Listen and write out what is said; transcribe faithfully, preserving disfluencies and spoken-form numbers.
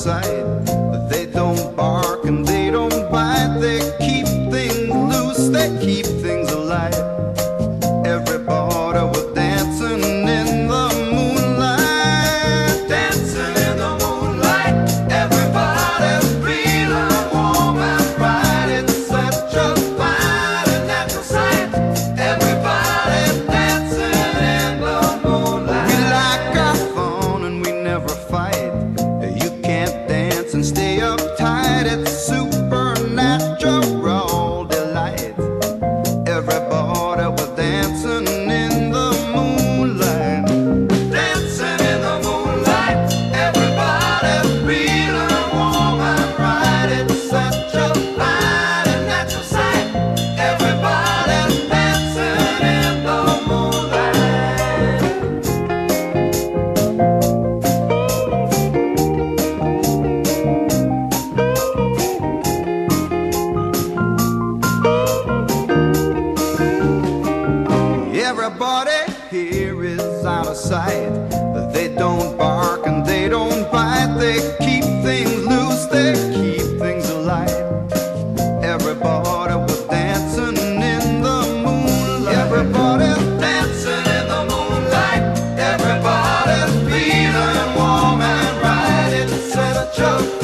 sight. They don't bark and they don't bite. They keep things loose, they keep things alive. Everybody was dancing in the moonlight, dancing in the moonlight. Everybody's feeling warm and bright. It's such a fine and natural sight. Everybody's dancing in the moonlight. We like our fun and we never fight. You can't dance and stay uptight. It's supernatural delight. Everybody was dancing in the moonlight, dancing in the moonlight. Everybody's feeling warm and bright. It's such a fine and natural sight. Everybody's dancing in the moonlight. Everybody here is out of sight. They don't bark and they don't bite. They keep things loose, they keep things alive. Everybody was dancing in the moonlight. Everybody's dancing in the moonlight. Everybody's feeling warm and bright. It's such a